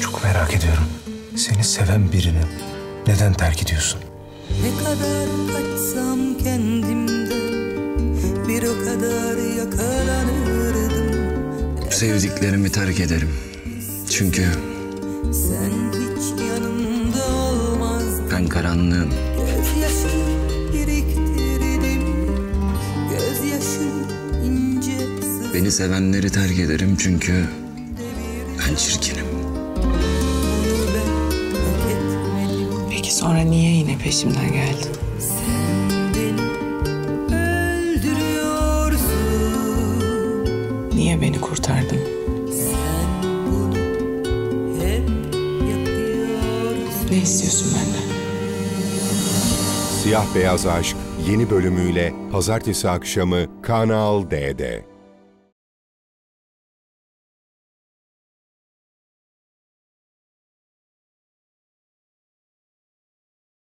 Çok merak ediyorum. Seni seven birini neden terk ediyorsun? Ne kadar kaçsam kendimden, bir o kadar yakalanırdım. Sevdiklerimi terk ederim. Çünkü sen hiç yanımda olmazdın. Ben karanlığım. Beni sevenleri terk ederim çünkü ben çirkinim. Peki sonra niye yine peşimden geldin? Niye beni kurtardın? Ne istiyorsun benden? Siyah Beyaz Aşk yeni bölümüyle pazartesi akşamı Kanal D'de.